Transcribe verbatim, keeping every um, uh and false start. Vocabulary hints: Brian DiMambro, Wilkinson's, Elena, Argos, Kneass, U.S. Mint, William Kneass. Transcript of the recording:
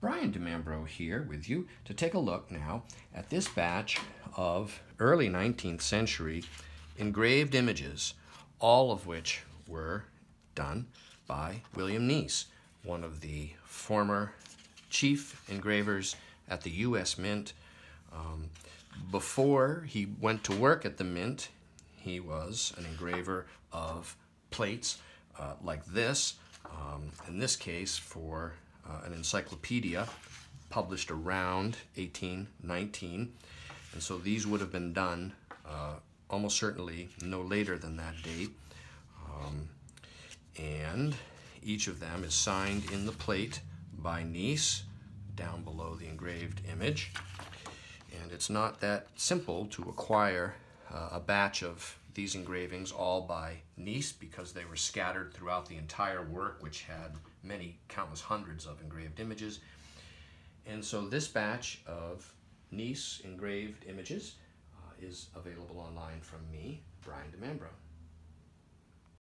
Brian DiMambro here with you to take a look now at this batch of early nineteenth century engraved images, all of which were done by William Kneass, one of the former chief engravers at the U S Mint. Um, before he went to work at the Mint, he was an engraver of plates uh, like this, um, in this case for Uh, an encyclopedia published around eighteen nineteen, and so these would have been done uh, almost certainly no later than that date, um, and each of them is signed in the plate by Kneass down below the engraved image. And it's not that simple to acquire uh, a batch of these engravings all by Kneass, because they were scattered throughout the entire work, which had many countless hundreds of engraved images. And so this batch of Kneass engraved images uh, is available online from me, Brian DiMambro.